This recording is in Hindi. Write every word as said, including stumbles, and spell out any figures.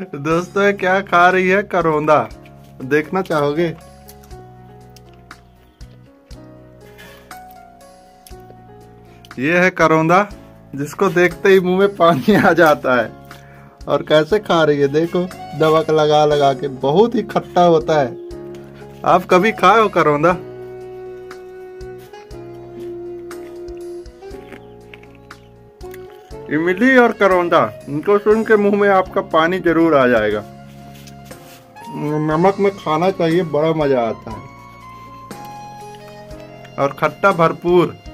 दोस्तों क्या खा रही है करौंदा, देखना चाहोगे? ये है करौंदा जिसको देखते ही मुंह में पानी आ जाता है। और कैसे खा रही है देखो, दबक लगा लगा के। बहुत ही खट्टा होता है। आप कभी खाए हो करौंदा? इमली और करौंदा, इनको सुन के मुंह में आपका पानी जरूर आ जाएगा। नमक में खाना चाहिए, बड़ा मजा आता है और खट्टा भरपूर।